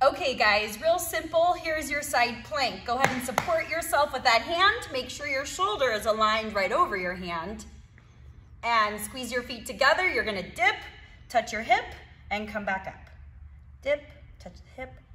Okay guys, real simple, here's your side plank. Go ahead and support yourself with that hand. Make sure your shoulder is aligned right over your hand. And squeeze your feet together. You're gonna dip, touch your hip, and come back up. Dip, touch the hip,